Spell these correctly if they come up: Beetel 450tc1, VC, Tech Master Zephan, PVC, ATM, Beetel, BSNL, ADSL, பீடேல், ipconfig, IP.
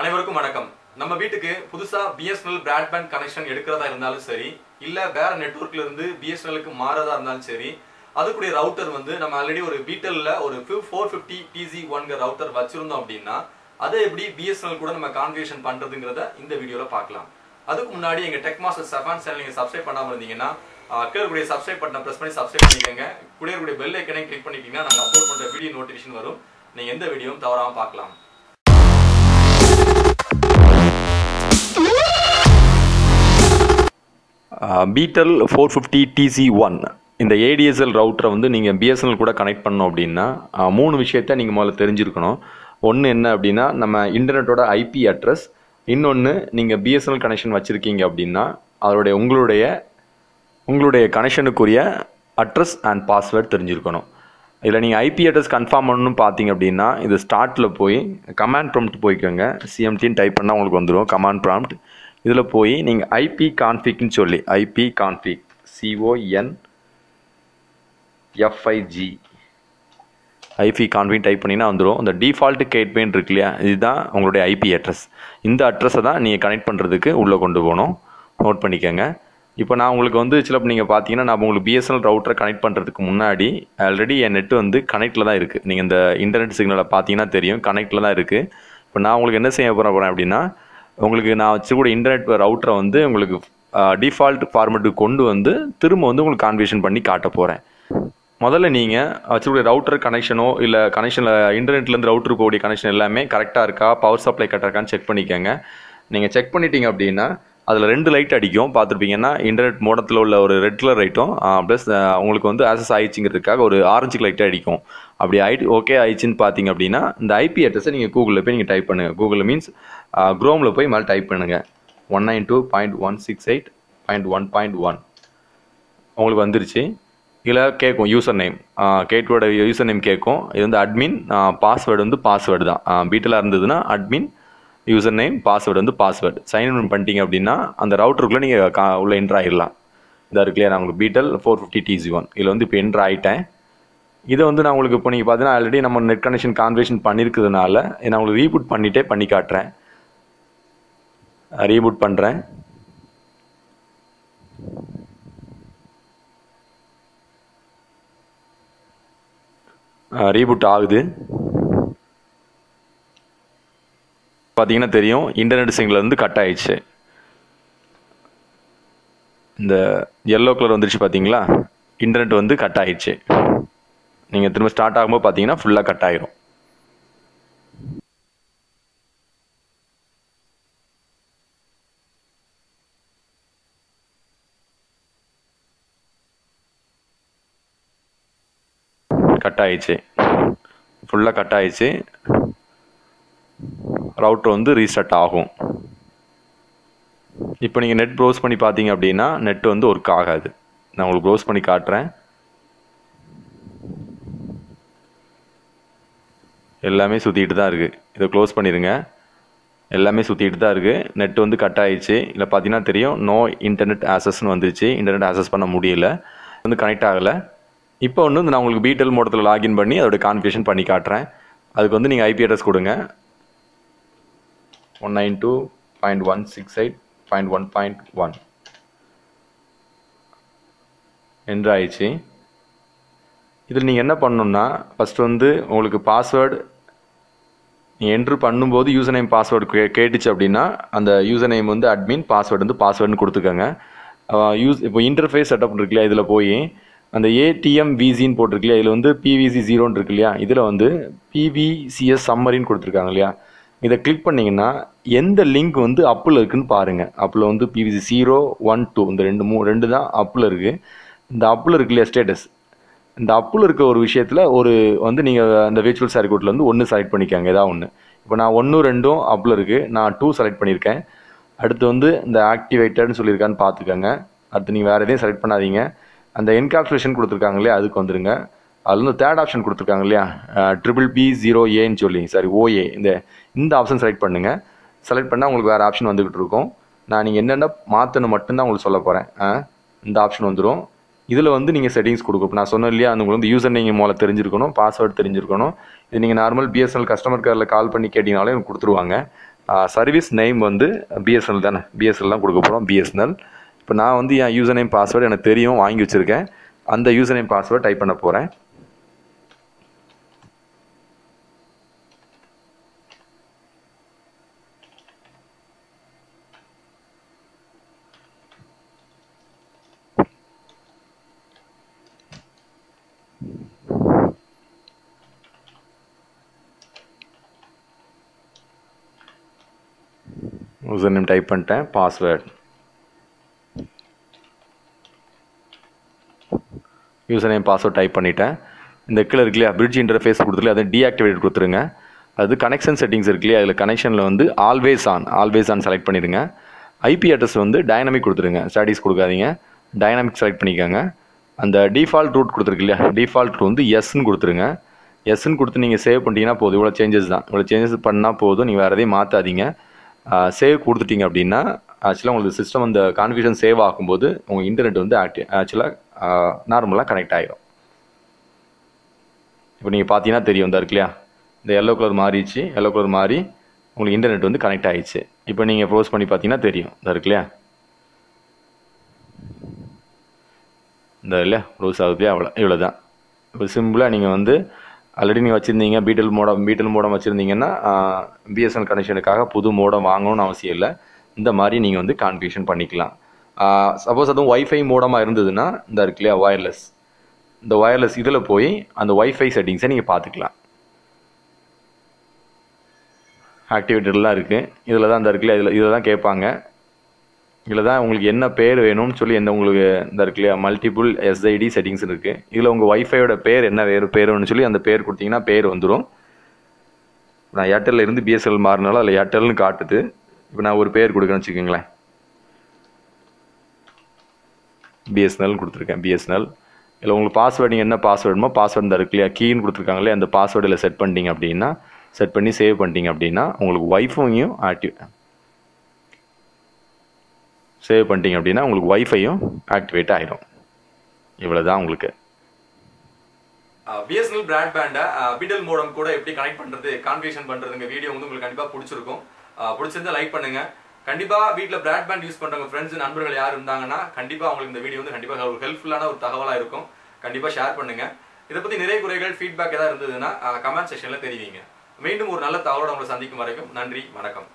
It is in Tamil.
அனைவருக்கும் வணக்கம் நம்ம வீட்டுக்கு புதுசா BSNL broadband கனெக்ஷன் எடுக்கறதா இருந்தாலும் சரி இல்ல வேற நெட்வொர்க்ல இருந்து BSNL க்கு மாறறதா இருந்தாலும் சரி அதுக்குரிய ரவுட்டர் வந்து நம்ம ஆல்ரெடி ஒரு Beetelல ஒரு 450tc1 ங்க ரவுட்டர் வச்சிருந்தோம் அப்படினா அதை எப்படி BSNL கூட நம்ம கான்ஃபிகரேஷன் பண்றதுங்கறத இந்த வீடியோல பார்க்கலாம் அதுக்கு முன்னாடி எங்க Tech Master Zephan channel நீங்க subscribe பண்ணாம இருந்தீங்கன்னா கீழ கூடிய subscribe button press பண்ணி subscribe பண்ணிக்கங்க கூடவே கூடிய bell icon-ஐ click பண்ணிட்டீங்கன்னா நான் அப்லோட் பண்ற வீடியோ நோட்டிஃபிகேஷன் வரும் நீங்க எந்த வீடியோவும் தவறாம பார்க்கலாம் Beetel 450tc1 in the ADSL router வந்து நீங்க BSNL கூட கனெக்ட் பண்ணனும் அப்படினா மூணு விஷயத்தை நீங்க முதல்ல தெரிஞ்சிருக்கணும் ஒன்னு என்ன அப்படினா நம்ம இன்டர்நெட்டோட IP address இன்னொன்னு நீங்க BSNL கனெக்ஷன் வச்சிருக்கீங்க அப்படினா அதோட உங்களுடைய கனெக்ஷனுக்குரிய address and password தெரிஞ்சிருக்கணும் இல்ல நீங்க IP address கன்ஃபார்ம் பண்ணனும் பாத்தீங்க அப்படினா இது ஸ்டார்ட்ல போய் command prompt போய்க்கங்க cmt ன்னு டைப் பண்ணா உங்களுக்கு வந்துரும் command prompt इधर पोई निंग ipconfig इन चोले ipconfig c o n f i g ipconfig type पनी ना अंदरो उनका default gateway निकलिया इधा उंगलोडे IP address in the address अदा निये connect पन रद्द के उल्लो कोण्डो बोनो note पनी कहेंगे इप्पन ना उंगलोग अंदर इचलब निंगे पाती ना ना उंगलोग BSNL router connect पन रद्द के मुन्ना अडी already ये net अंदर connect लदा इरुके निंगे इंद internet signal पाती ना तेरियों connect लदा इरुके इप्पन ना उंगलोग इन्ने सेम अपना अपना अपडी ना உங்களுக்கு நான் வச்சு கூட இன்டர்நெட் ரவுட்டரை வந்து உங்களுக்கு டிஃபால்ட் ஃபார்மட்டுக்கு கொண்டு வந்து திரும்ப வந்து உங்களுக்கு கான்ஃபிகரேஷன் பண்ணி காட்ட போறேன் முதல்ல நீங்க வச்சு கூட ரவுட்டர் கனெக்ஷனோ இல்ல கனெக்ஷன்ல இன்டர்நெட்ல இருந்து ரவுட்டருக்கு போற கனெக்ஷன் எல்லாமே கரெக்ட்டா இருக்கா பவர் சப்ளை கரெக்ட்டா இருக்கான்னு செக் பண்ணிக்கங்க நீங்க செக் பண்ணிட்டீங்க அப்படினா அதுல ரெண்டு லைட் அடிக்கும் பாத்துப்பீங்கன்னா இன்டர்நெட் மோடத்துல உள்ள ஒரு ரெட் கலர் லைட்டும் ப்ளஸ் உங்களுக்கு வந்து ஆக்சஸ் ஆயிச்சிங்கிறதுக்காக ஒரு ஆரஞ்சு லைட் அடிக்கும் அப்படி ஓகே ஆயிச்சின்னு பாத்தீங்க அப்படினா இந்த IP அட்ரஸை நீங்க கூகுள்ல போய் நீங்க டைப் பண்ணுங்க கூகுள் மீன்ஸ் குரோம்ல போய் மேல டைப் பண்ணுங்க 192.168.1.1 உங்களுக்கு வந்துருச்சு இதுல கேக்கும் யூசர் நேம் கேட்வேர்ட் யூசர் நேம் கேக்கும் இது வந்து அட்மின் பாஸ்வேர்ட் வந்து பாஸ்வேர்ட் தான் பீட்டலா இருந்ததுனா அட்மின் யூசர் நேம் பாஸ்வேர்ட் வந்து பாஸ்வேர்ட் சைன் இன் பண்ணிட்டீங்க அப்படினா அந்த ரவுட்டருக்குள்ள நீங்க உள்ள என்டர் ஆயிரலாம் இதா இருக்கு நான் உங்களுக்கு Beetel 450tc1 இதுல வந்து இப்போ என்டர் ஆயிட்டேன் இத வந்து நான் உங்களுக்கு இப்போ நீங்க பாத்தீனா ஆல்ரெடி நம்ம நெட் கனெக்ஷன் கான்ஃபிகரேஷன் பண்ணிருக்கிறதுனால நான் உங்களுக்கு ரீபூட் பண்ணிட்டே பண்ணி காட்றேன் ரீபூட் பண்றேன் ரீபூட் ஆகுது பாத்தீங்கன்னா தெரியும் இன்டர்நெட் சிக்னல் வந்து கட் ஆயிடுச்சு இந்த yellow கலர் வந்துருச்சு பாத்தீங்களா இன்டர்நெட் வந்து கட் ஆயிடுச்சு நீங்க திரும்ப ஸ்டார்ட் ஆகும்போது பாத்தீங்கன்னா ஃபுல்லா கட் ஆயிடும் கட் ஆயிடுச்சு ஃபுல்லா கட் ஆயிடுச்சு ரவுட்டர் வந்து ரீஸ்டார்ட் ஆகும் இப்போ நீங்க நெட் ப்ரௌஸ் பண்ணி பாத்தீங்க அப்படினா நெட் வந்து வர்க் ஆகாது நான் உங்களுக்கு ப்ரௌஸ் பண்ணி காட்றேன் எல்லாமே சுத்திட்டு தான் இருக்கு இத க்ளோஸ் பண்ணிருங்க எல்லாமே சுத்திட்டு தான் இருக்கு நெட் வந்து கட் ஆயிடுச்சு இல்ல பாத்தீனா தெரியும் நோ இன்டர்நெட் ஆக்சஸ் னு வந்துருச்சு இன்டர்நெட் ஆக்சஸ் பண்ண முடியல வந்து கனெக்ட் ஆகல இப்போ வந்து நான் உங்களுக்கு Beetel மோடத்துல லாகின் பண்ணி அதோட கான்ஃபிகரேஷன் பண்ணி காட்றேன் அதுக்கு வந்து நீங்க IP அட்ரஸ் கொடுங்க 192.168.1.1 என்டர் ஆயிடுச்சு இதில் நீங்கள் என்ன பண்ணணும்னா ஃபர்ஸ்ட் வந்து உங்களுக்கு பாஸ்வேர்டு நீங்கள் என்ட்ரு பண்ணும்போது யூசர் நேம் பாஸ்வேர்டு கேட்டுச்சு அப்படின்னா அந்த யூசர் நேம் வந்து அட்மின் பாஸ்வேர்டு வந்து பாஸ்வேர்டுன்னு கொடுத்துக்கோங்க இப்போ இன்டர்ஃபேஸ் செட்டப் இருக்கு இல்லையா இதில் போய் அந்த ATM VCன்னு போட்டிருக்கு இல்லையா இதில் வந்து PVC 0ன்னு இருக்கு இல்லையா இதில் வந்து PVCS சம்மரின்னு கொடுத்துருக்காங்க இல்லையா இதை கிளிக் பண்ணிங்கன்னா எந்த லிங்க் வந்து அப்பில் இருக்குன்னு பாருங்கள் அப்பில் வந்து PVC 0, 1, 2 இந்த ரெண்டு தான் அப்பில் இருக்குது இந்த அப்பில் இருக்கு இல்லையா ஸ்டேட்டஸ் இந்த அப்பில் இருக்க ஒரு விஷயத்தில் ஒரு வந்து நீங்கள் அந்த விர்ச்சுவல் சர்க்யூட்டில் வந்து ஒன்று செலக்ட் பண்ணிக்காங்க ஏதாவது ஒன்று இப்போ நான் 1, 2 அப்பில் இருக்குது நான் 2 செலக்ட் பண்ணியிருக்கேன் அடுத்து வந்து இந்த ஆக்டிவேட்டட்னு சொல்லியிருக்கான்னு பார்த்துக்கோங்க அடுத்து நீங்கள் வேறு எதையும் செலக்ட் பண்ணாதீங்க அந்த என்காப்சுலேஷன் கொடுத்துருக்காங்க இல்லையா அதுக்கு வந்துருங்க அதில் வந்து தேர்ட் ஆப்ஷன் கொடுத்துருக்காங்க இல்லையா BBB0Aன்னு சொல்லி சாரி OA இந்த ஆப்ஷன் செலக்ட் பண்ணுங்கள் செலக்ட் பண்ணால் உங்களுக்கு வேறு ஆப்ஷன் வந்துக்கிட்டு இருக்கும் நான் நீங்கள் என்னென்ன மாற்றணும் மட்டும்தான் உங்களுக்கு சொல்ல போகிறேன் இந்த ஆப்ஷன் வந்துடும் இதில் வந்து நீங்கள் செட்டிங்ஸ் கொடுக்கும் நான் சொன்னேன் இல்லையா உங்களுக்கு வந்து யூசர் நீங்கள் மூலம் தெரிஞ்சிருக்கணும் பாஸ்வேர்டு தெரிஞ்சிருக்கணும் இது நீங்கள் நார்மல் BSNL கஸ்டமர் கேரில் கால் பண்ணி கேட்டிங்கனாலே கொடுத்துருவாங்க service name வந்து BSNL தானே, BSNL தான் கொடுக்க போகிறோம். BSNL இப்போ நான் வந்து என் யூசர் நேம் பாஸ்வேர்டு எனக்கு தெரியும், வாங்கி வச்சுருக்கேன். அந்த யூசர் நேம் பாஸ்வேர்டு டைப் பண்ண போகிறேன். யூசர் நேம் டைப் பண்ணிட்டேன், password user name password type பண்ணிட்டேன். இந்த கீழே இருக்குல்லையா பிரிட்ஜ் இன்டர்ஃபேஸ் கொடுத்துருக்கலையே அதை டீஆக்டிவேட் கொடுத்துருங்க. அது கனெக்ஷன் செட்டிங்ஸ் இருக்குல்லையா அதில் கனெக்ஷனில் வந்து ஆல்வேஸ் ஆன் செலக்ட் பண்ணிடுங்க. ஐபி அட்ரஸ் வந்து டைனமிக் கொடுத்துருங்க, ஸ்டாட்டிஸ் கொடுக்காதீங்க, டைனமிக் செலக்ட் பண்ணிக்கோங்க. அந்த டிஃபால்ட் ரூட் கொடுத்துருக்கு இல்லையா, டிஃபால்ட் வந்து எஸ்ன்னு கொடுத்துருங்க. எஸ்ன்னு கொடுத்து நீங்கள் சேவ் பண்ணிட்டீங்கன்னா போதும். இவ்வளோ சேஞ்சஸ் தான், இவ்வளோ சேஞ்சஸ் பண்ணால் போதும், நீங்கள் வேறு எதையும் மாற்றாதீங்க. சேவ் கொடுத்துட்டிங்க அப்படின்னா ஆக்சுவலாக உங்களுக்கு சிஸ்டம் அந்த கான்ஃபிகரேஷன் சேவ் ஆகும்போது உங்கள் இன்டர்நெட் வந்து ஆக்சுவலாக நார்மலாக கனெக்ட் ஆகிடும். இப்போ நீங்கள் பார்த்தீங்கன்னா தெரியும், இந்த இருக்குல்லையா இந்த எல்லோ கலர் மாறிடுச்சு, எல்லோ கலர் மாறி உங்களுக்கு இன்டர்நெட் வந்து கனெக்ட் ஆகிடுச்சு. இப்போ நீங்கள் க்ளோஸ் பண்ணி பார்த்தீங்கன்னா தெரியும், இந்த இருக்குல்லையா இந்த இல்லையா க்ளோஸ் ஆகுது. அவ்வளோ இவ்வளோ தான். இப்போ சிம்பிளாக நீங்கள் வந்து ஆல்ரெடி நீங்கள் வச்சுருந்தீங்க பீட்டல் மோடம் வச்சுருந்தீங்கன்னா பிஎஸ்என்எல் கனெக்ஷனுக்காக புது மோடம் வாங்கணும்னு அவசியம் இல்லை. இந்த மாதிரி நீங்கள் வந்து கான்ஃபிகரேஷன் பண்ணிக்கலாம். சப்போஸ் அதுவும் ஒய்ஃபை மோடமாக இருந்ததுன்னா இந்த இருக்குல்லையா ஒயர்லெஸ், இந்த ஒயர்லெஸ் இதில் போய் அந்த ஒய்ஃபை செட்டிங்ஸை நீங்கள் பார்த்துக்கலாம். ஆக்டிவேட்டட்லாம் இருக்குது, இதில் தான் இந்த இருக்குல்லையா இதில் தான் கேட்பாங்க. இதில் தான் உங்களுக்கு என்ன பேர் வேணும்னு சொல்லி எந்த உங்களுக்கு இந்த இருக்குல்லையா மல்டிபிள் எஸ்ஐடி செட்டிங்ஸ் இருக்குது. இதில் உங்கள் ஒய்ஃபையோட பேர் என்ன பேருன்னு சொல்லி அந்த பேர் கொடுத்தீங்கன்னா பேர் வந்துடும். நான் ஏர்டெல்லில் இருந்து பிஎஸ்என்எல் மாறினாலும் அதில் ஏர்டெல்னு காட்டுது. இப்போ நான் ஒரு பேர் கொடுக்குறேன்னு வச்சுக்கோங்களேன், பிஎஸ்என்எல்னு கொடுத்துருக்கேன். பிஎஸ்என்எல் இல்லை உங்களுக்கு பாஸ்வேர்டு, நீங்கள் என்ன பாஸ்வேர்டுமோ பாஸ்வேர்டு தான் இருக்குல்லையா கீன்னு கொடுத்துருக்காங்களே அந்த பாஸ்வேர்டில் செட் பண்ணிட்டீங்க அப்படின்னா, செட் பண்ணி சேவ் பண்ணிட்டீங்க அப்படின்னா உங்களுக்கு ஒய்ஃபையும் சேவ் பண்ணிட்டீங்க அப்படின்னா உங்களுக்கு ஒய்ஃபையும் ஆக்டிவேட் ஆகிடும். இவ்வளோ தான் உங்களுக்கு. பிஎஸ்என்எல் பிராட்பேண்டை பீட்டல் மோடம் கூட எப்படி கனெக்ட் பண்ணுறது, கான்ஃபிகரேஷன் பண்ணுறதுங்க வீடியோ வந்து உங்களுக்கு கண்டிப்பாக பிடிச்சிருக்கும். பிடிச்சிருந்தா லைக் பண்ணுங்க. கண்டிப்பாக வீட்டில் பிராட்பேண்ட் யூஸ் பண்ணுறவங்க ஃப்ரெண்ட்ஸ் நண்பர்கள் யார் இருந்தாங்கன்னா கண்டிப்பாக அவங்களுக்கு இந்த வீடியோ வந்து கண்டிப்பாக ஒரு ஹெல்ப்ஃபுல்லான ஒரு தகவலாக இருக்கும். கண்டிப்பாக ஷேர் பண்ணுங்க. இதை பற்றி நிறைய குறைகள் ஃபீட்பேக் ஏதாவது இருந்ததுன்னா கமெண்ட் செக்ஷனில் தெரிவிங்க. மீண்டும் ஒரு நல்ல தகவலோட உங்களை சந்திக்கும் வரைக்கும் நன்றி, வணக்கம்.